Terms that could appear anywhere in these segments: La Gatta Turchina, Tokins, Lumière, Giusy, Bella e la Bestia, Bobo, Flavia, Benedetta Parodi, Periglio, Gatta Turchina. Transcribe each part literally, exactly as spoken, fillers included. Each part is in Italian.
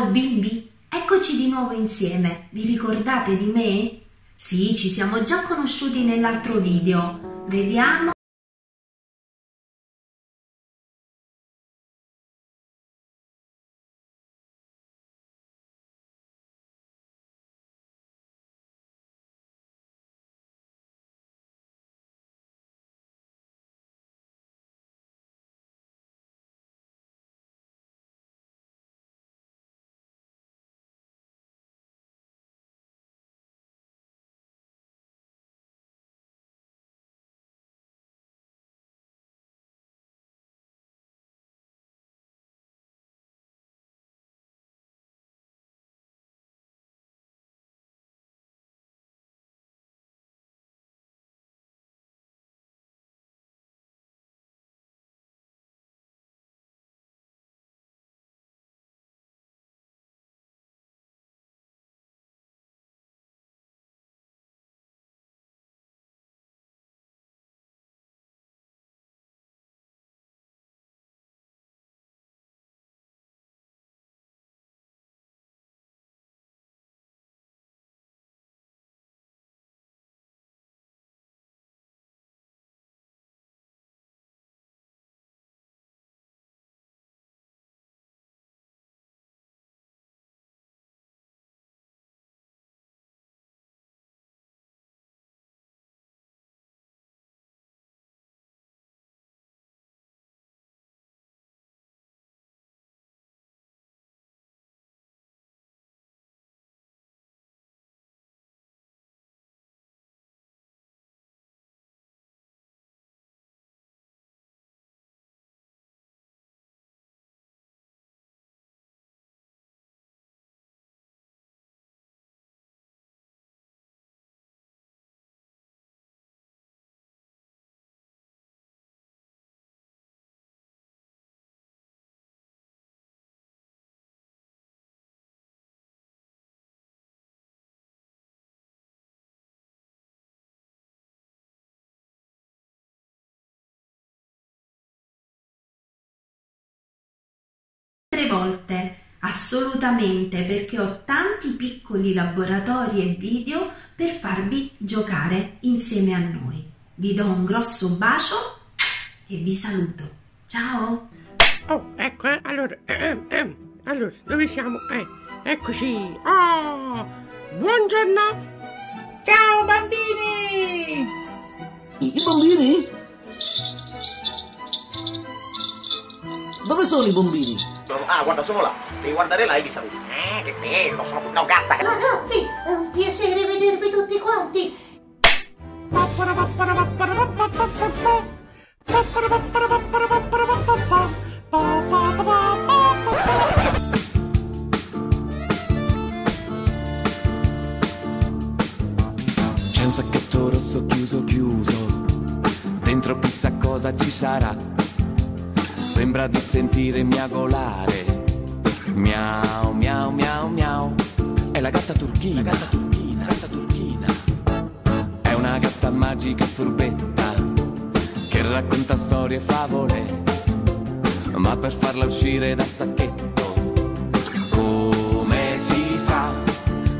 Ciao bimbi, eccoci di nuovo insieme, vi ricordate di me? Sì, ci siamo già conosciuti nell'altro video, vediamo... volte, assolutamente, perché ho tanti piccoli laboratori e video per farvi giocare insieme a noi. Vi do un grosso bacio e vi saluto. Ciao! Oh, ecco, eh, allora, eh, eh, allora, dove siamo? Eh, eccoci! Oh, buongiorno! Ciao bambini! I bambini? Dove sono i bambini? Ah, guarda, sono là. Devi guardare là e li saluti. Eh, che bello, sono... No, Gatta! Ragazzi, è un piacere vedervi tutti quanti. C'è un sacchetto rosso chiuso, chiuso. Dentro chissà cosa ci sarà. Sembra di sentire miagolare. Miau, miau, miau, miau. È la gatta turchina. La gatta turchina, gatta turchina. È una gatta magica furbetta che racconta storie e favole. Ma per farla uscire dal sacchetto, come si fa?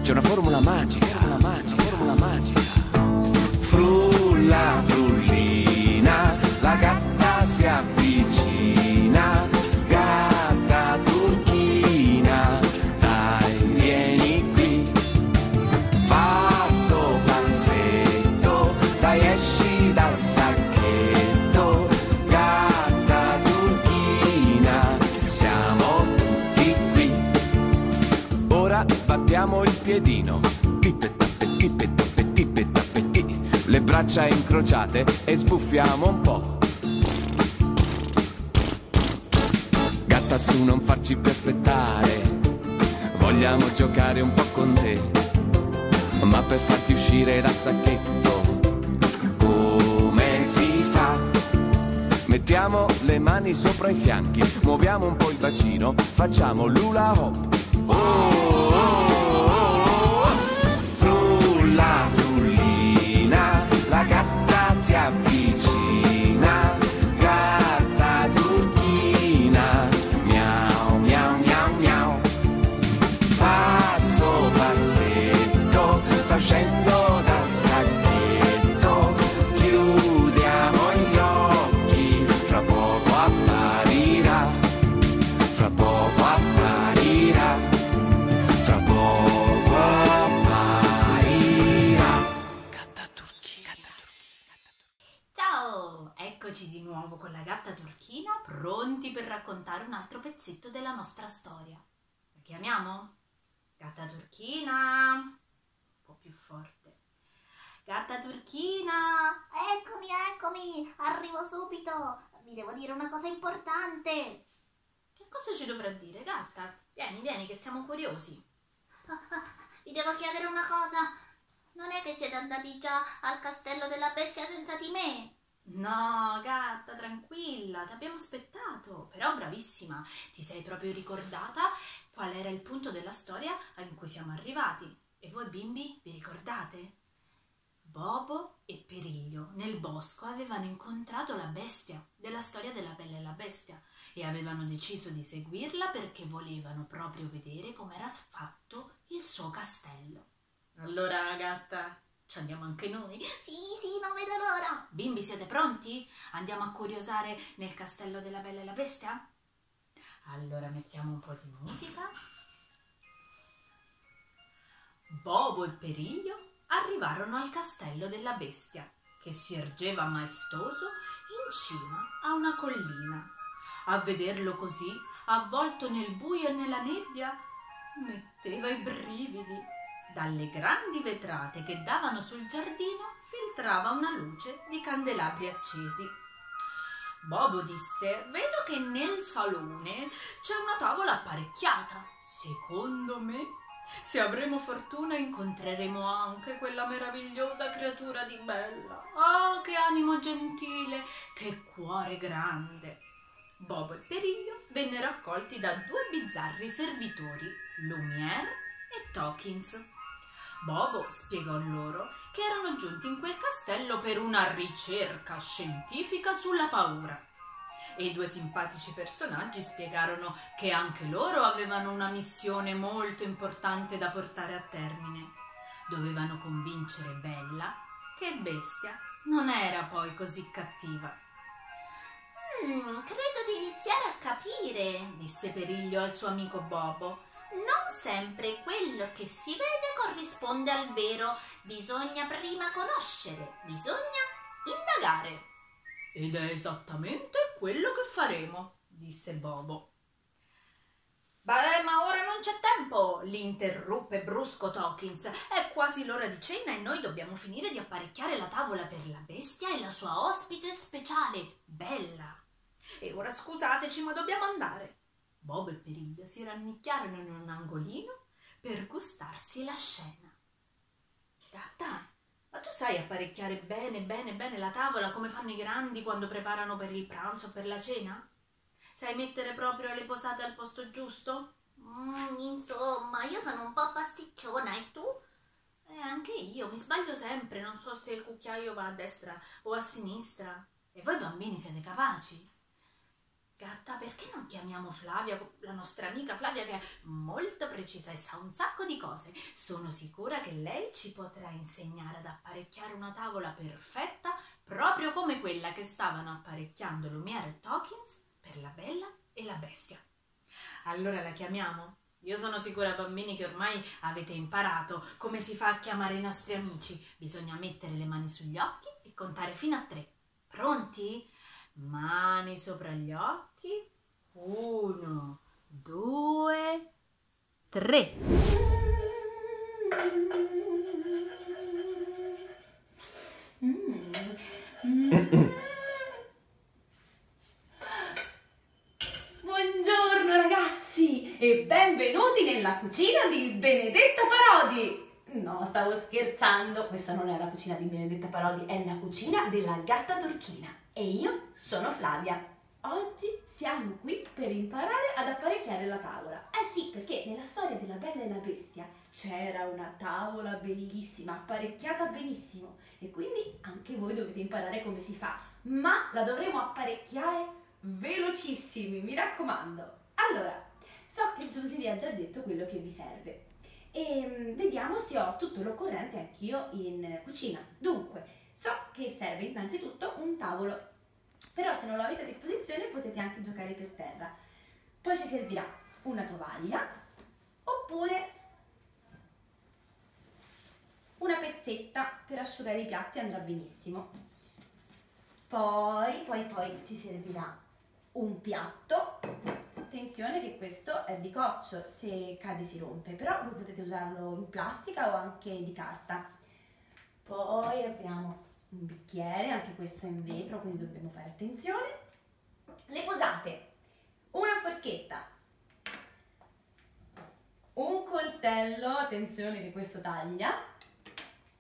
C'è una formula magica, una magica, formula magica. Frulla, frullina, la gatta si avvicina. Gatta turchina, dai vieni qui. Passo passetto, dai esci dal sacchetto. Gatta turchina, siamo tutti qui. Ora battiamo il piedino. Tippe tappe, tippe tappe, tippe tappe ti. Le braccia incrociate e sbuffiamo un po'. Su, non farci più aspettare, vogliamo giocare un po' con te, ma per farti uscire dal sacchetto, come si fa? Mettiamo le mani sopra i fianchi, muoviamo un po' il bacino, facciamo l'hula hop. Oh, oh, oh, oh. Frulla, frullina, la gatta si avvicina. Gatta turchina, miau, miau, miau, miau. Eccoci di nuovo con la Gatta Turchina, pronti per raccontare un altro pezzetto della nostra storia. La chiamiamo? Gatta Turchina! Un po' più forte. Gatta Turchina! Eccomi, eccomi! Arrivo subito! Vi devo dire una cosa importante! Che cosa ci dovrà dire, Gatta? Vieni, vieni, che siamo curiosi. Ah, ah, vi devo chiedere una cosa. Non è che siete andati già al castello della bestia senza di me? No, Gatta, tranquilla, ti abbiamo aspettato. Però bravissima, ti sei proprio ricordata qual era il punto della storia in cui siamo arrivati. E voi bimbi, vi ricordate? Bobo e Periglio nel bosco avevano incontrato la bestia della storia della Bella e la Bestia e avevano deciso di seguirla perché volevano proprio vedere com'era fatto il suo castello. Allora, Gatta, ci andiamo anche noi? Sì, sì, non vedo l'ora! Bimbi, siete pronti? Andiamo a curiosare nel castello della Bella e la Bestia? Allora mettiamo un po' di musica. Bobo e Periglio arrivarono al castello della bestia, che si ergeva maestoso in cima a una collina. A vederlo così, avvolto nel buio e nella nebbia, metteva i brividi. Dalle grandi vetrate che davano sul giardino filtrava una luce di candelabri accesi. Bobo disse: «Vedo che nel salone c'è una tavola apparecchiata. Secondo me, se avremo fortuna, incontreremo anche quella meravigliosa creatura di Bella. Oh, che animo gentile, che cuore grande!» Bobo e Periglio vennero accolti da due bizzarri servitori, Lumière e Tokins. Bobo spiegò loro che erano giunti in quel castello per una ricerca scientifica sulla paura e i due simpatici personaggi spiegarono che anche loro avevano una missione molto importante da portare a termine. Dovevano convincere Bella che Bestia non era poi così cattiva. Mm, credo di iniziare a capire, disse Periglio al suo amico Bobo. Non sempre quello che si vede corrisponde al vero, bisogna prima conoscere, bisogna indagare. Ed è esattamente quello che faremo, disse Bobo. Beh, ma ora non c'è tempo, l'interruppe brusco Tokins. È quasi l'ora di cena e noi dobbiamo finire di apparecchiare la tavola per la bestia e la sua ospite speciale, Bella. E ora scusateci, ma dobbiamo andare. Bobo e Periglio si rannicchiarono in un angolino per gustarsi la scena. Gatta, ma tu sai apparecchiare bene, bene, bene la tavola come fanno i grandi quando preparano per il pranzo o per la cena? Sai mettere proprio le posate al posto giusto? Mm, insomma, io sono un po' pasticciona, e tu? Eh, anche io, mi sbaglio sempre, non so se il cucchiaio va a destra o a sinistra. E voi bambini siete capaci? Gatta, perché non chiamiamo Flavia, la nostra amica Flavia, che è molto precisa e sa un sacco di cose? Sono sicura che lei ci potrà insegnare ad apparecchiare una tavola perfetta, proprio come quella che stavano apparecchiando Lumière e Tokins per la Bella e la Bestia. Allora la chiamiamo? Io sono sicura, bambini, che ormai avete imparato come si fa a chiamare i nostri amici. Bisogna mettere le mani sugli occhi e contare fino a tre. Pronti? Mani sopra gli occhi, uno, due, tre. Buongiorno ragazzi e benvenuti nella cucina di Benedetta Parodi. No, stavo scherzando, questa non è la cucina di Benedetta Parodi, è la cucina della Gatta Turchina. E io sono Flavia. Oggi siamo qui per imparare ad apparecchiare la tavola. Eh sì, perché nella storia della Bella e la Bestia c'era una tavola bellissima, apparecchiata benissimo. E quindi anche voi dovete imparare come si fa. Ma la dovremo apparecchiare velocissimi, mi raccomando. Allora, so che Giusy vi ha già detto quello che vi serve. E vediamo se ho tutto l'occorrente anch'io in cucina. Dunque, so che serve innanzitutto un tavolo, però se non lo avete a disposizione potete anche giocare per terra. Poi ci servirà una tovaglia oppure una pezzetta per asciugare i piatti, andrà benissimo. Poi, poi, poi ci servirà un piatto. Attenzione che questo è di coccio, se cade si rompe, però voi potete usarlo in plastica o anche di carta. Poi abbiamo un bicchiere, anche questo è in vetro, quindi dobbiamo fare attenzione. Le posate, una forchetta, un coltello, attenzione che questo taglia,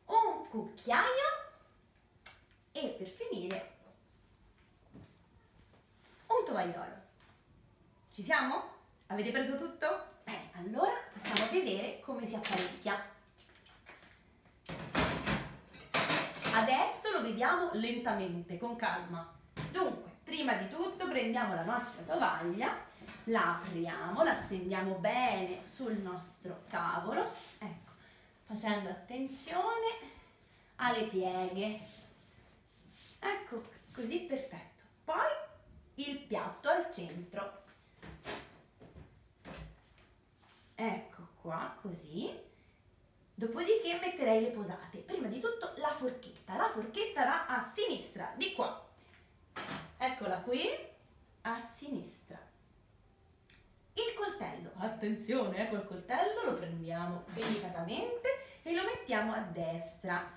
un cucchiaio e per finire un tovagliolo. Ci siamo? Avete preso tutto? Bene, allora possiamo vedere come si apparecchia. Adesso lo vediamo lentamente, con calma. Dunque, prima di tutto prendiamo la nostra tovaglia, la apriamo, la stendiamo bene sul nostro tavolo, ecco, facendo attenzione alle pieghe. Ecco, così perfetto. Poi il piatto al centro. Ecco qua, così. Dopodiché metterei le posate. Prima di tutto la forchetta. La forchetta va a sinistra, di qua. Eccola qui, a sinistra. Il coltello. Attenzione, eh, col coltello lo prendiamo delicatamente e lo mettiamo a destra.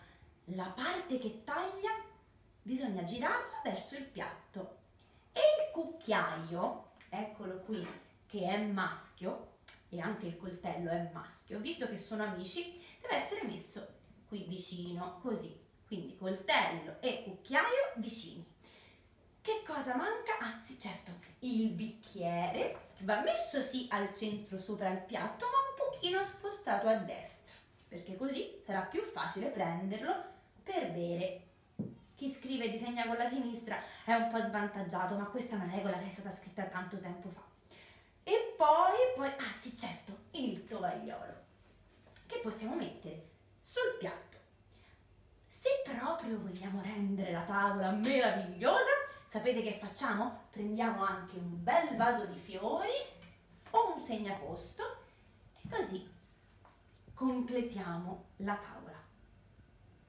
La parte che taglia bisogna girarla verso il piatto. E il cucchiaio, eccolo qui, che è maschio, e anche il coltello è maschio, visto che sono amici, deve essere messo qui vicino, così. Quindi coltello e cucchiaio vicini. Che cosa manca? Anzi, certo, il bicchiere, che va messo sì al centro sopra il piatto, ma un pochino spostato a destra, perché così sarà più facile prenderlo per bere. Chi scrive e disegna con la sinistra è un po' svantaggiato, ma questa è una regola che è stata scritta tanto tempo fa. E poi, poi, ah sì certo, il tovagliolo, che possiamo mettere sul piatto. Se proprio vogliamo rendere la tavola meravigliosa, sapete che facciamo? Prendiamo anche un bel vaso di fiori o un segnaposto e così completiamo la tavola.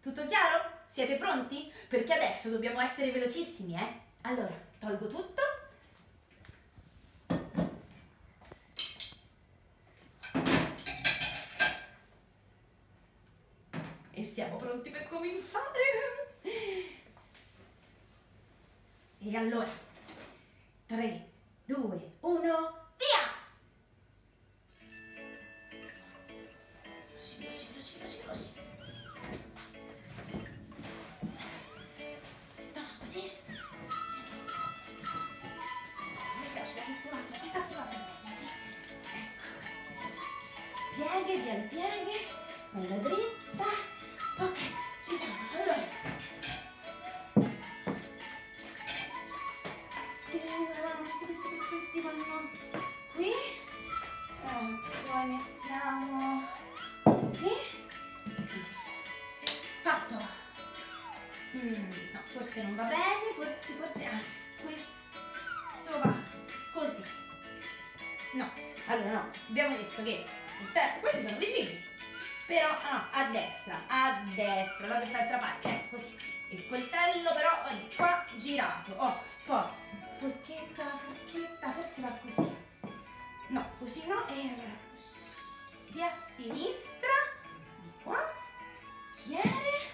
Tutto chiaro? Siete pronti? Perché adesso dobbiamo essere velocissimi, eh? Allora, tolgo tutto. E siamo pronti per cominciare! E allora, tre, due, uno, via! Veloci, veloci, veloci, veloci, veloci! Toma, così! Mi piace, da questo lato, da quest'altro lato, così! Ecco! Pieghe, via le pieghe, bella dritta! Ok, ci siamo, allora. Sì, allora, questi, questi, questi, questi vanno qui. E poi mettiamo così. Così. Fatto. Mm, no, forse non va bene, forse, forse, ah, questo va così. No, allora no, abbiamo detto che questi sono vicini. Però, ah, a destra, a destra, da quest'altra parte, ecco, così. Il coltello però qua girato, oh, poi, forchetta, forchetta, forse va così. No, così no, e allora, così a sinistra, di qua, bicchiere,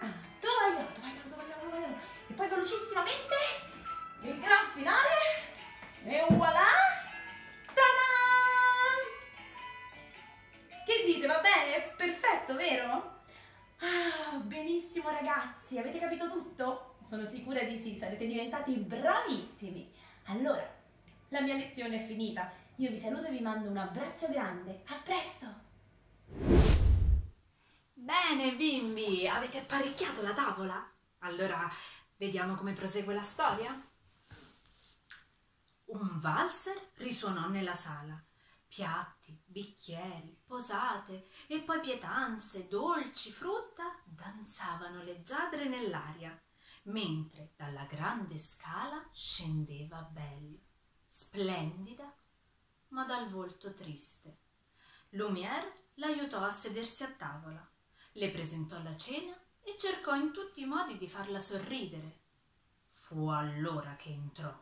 ah, tovagliolo, tovagliolo, tovagliolo, tovagliolo, e poi velocissimamente, il gran finale, e voilà! Che dite, va bene? Perfetto, vero? Ah, benissimo ragazzi, avete capito tutto? Sono sicura di sì, sarete diventati bravissimi. Allora, la mia lezione è finita. Io vi saluto e vi mando un abbraccio grande. A presto! Bene bimbi, avete apparecchiato la tavola? Allora, vediamo come prosegue la storia. Un valzer risuonò nella sala. Piatti, bicchieri, posate e poi pietanze, dolci, frutta danzavano leggiadre nell'aria, mentre dalla grande scala scendeva Belle, splendida, ma dal volto triste. Lumière l'aiutò a sedersi a tavola, le presentò la cena e cercò in tutti i modi di farla sorridere. Fu allora che entrò.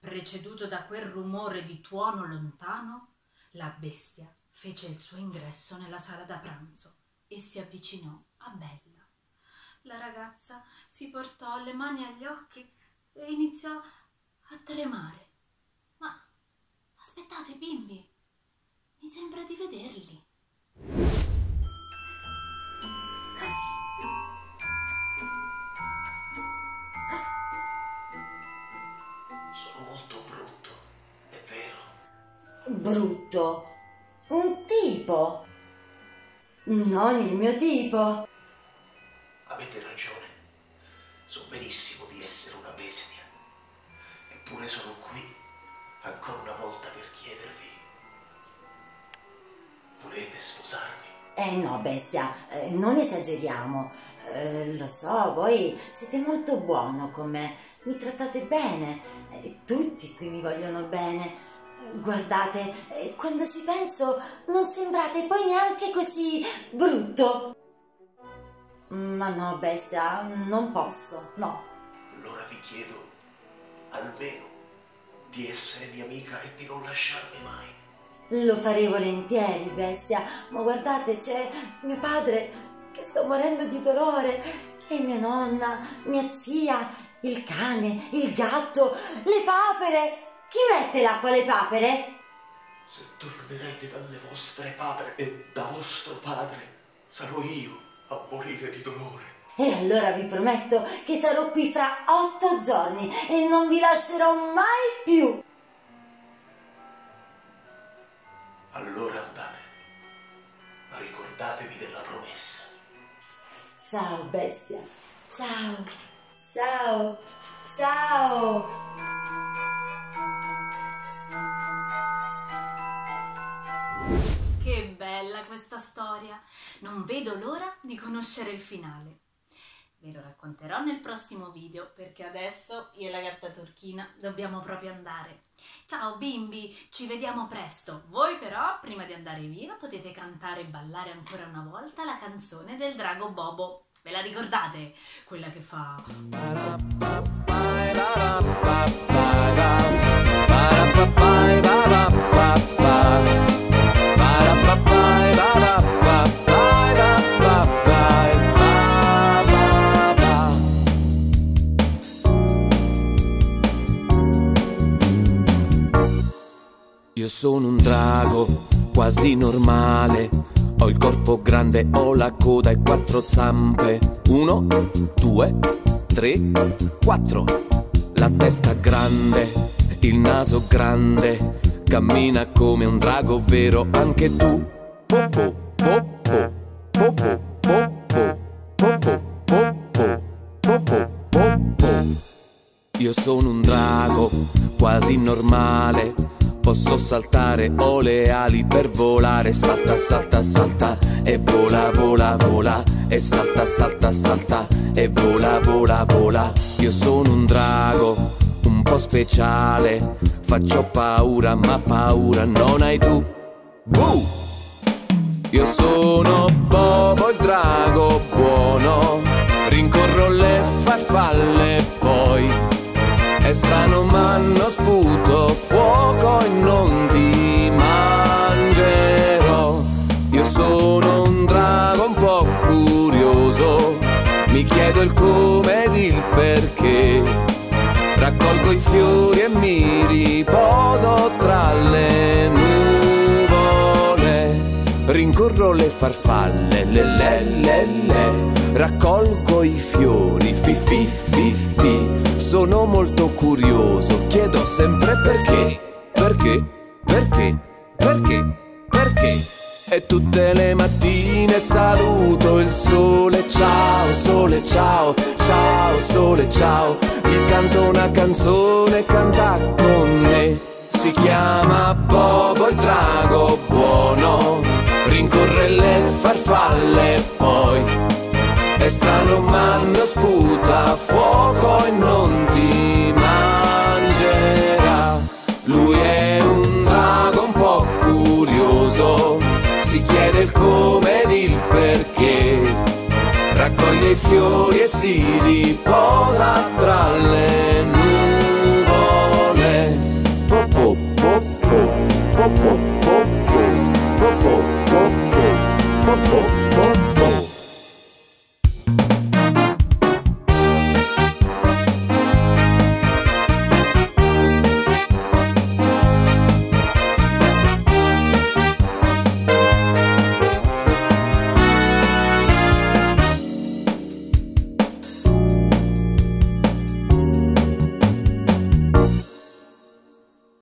Preceduto da quel rumore di tuono lontano, la bestia fece il suo ingresso nella sala da pranzo e si avvicinò a Bella. La ragazza si portò le mani agli occhi e iniziò a tremare. Ma aspettate, bimbi, mi sembra di vederli. Sono molto brutto, è vero? Brutto? Un tipo? Non il mio tipo. Avete ragione, so benissimo di essere una bestia, eppure sono qui ancora una volta per chiedervi: volete sposarmi? Eh no, bestia, eh, non esageriamo, eh, lo so, voi siete molto buono con me, mi trattate bene, eh, tutti qui mi vogliono bene. Guardate, eh, quando ci penso non sembrate poi neanche così brutto. Ma no, bestia, non posso, no. Allora vi chiedo almeno di essere mia amica e di non lasciarmi mai. Lo farei volentieri, bestia, ma guardate, c'è mio padre che sta morendo di dolore e mia nonna, mia zia, il cane, il gatto, le papere. Chi mette l'acqua alle papere? Se tornerete dalle vostre papere e da vostro padre, sarò io a morire di dolore. E allora vi prometto che sarò qui fra otto giorni e non vi lascerò mai più. Allora andate, ma ricordatevi della promessa. Ciao bestia, ciao, ciao, ciao. Che bella questa storia! Non vedo l'ora di conoscere il finale. Ve lo racconterò nel prossimo video, perché adesso io e la gatta turchina dobbiamo proprio andare. Ciao bimbi, ci vediamo presto. Voi però, prima di andare via, potete cantare e ballare ancora una volta la canzone del drago Bobo. Ve la ricordate? Quella che fa... Io sono un drago quasi normale, ho il corpo grande, ho la coda e quattro zampe. Uno, due, tre, quattro. La testa grande, il naso grande, cammina come un drago vero anche tu. Bobo, bobo, bobo, bobo, bobo, bobo, bobo, bobo. Io sono un drago quasi normale, posso saltare, ho le ali per volare. Salta, salta, salta e vola, vola, vola. E salta, salta, salta e vola, vola, vola. Io sono un drago un po' speciale, faccio paura ma paura non hai tu. Boo! Io sono Bobo il drago buono, rincorro le farfalle poi. È strano ma non sputo fuoco e non ti mangerò. Io sono un drago un po' curioso, mi chiedo il come ed il perché. Raccolgo i fiori e mi riposo tra le nuvole. Rincorro le farfalle, le le le le. Raccolgo i fiori, fi fi fi fi. Sono molto curioso, chiedo sempre perché. Perché, perché, perché, perché. E tutte le mattine saluto il sole. Ciao sole ciao, ciao sole ciao. Mi canto una canzone, canta con me. Si chiama Bobo il drago buono, rincorre le farfalle poi. È strano ma non sputa fuoco e non ti mangerà. Lui è un drago un po' curioso, si chiede il come ed il perché. Raccoglie dei fiori e si riposa tra le nuvole. Po po po po po po.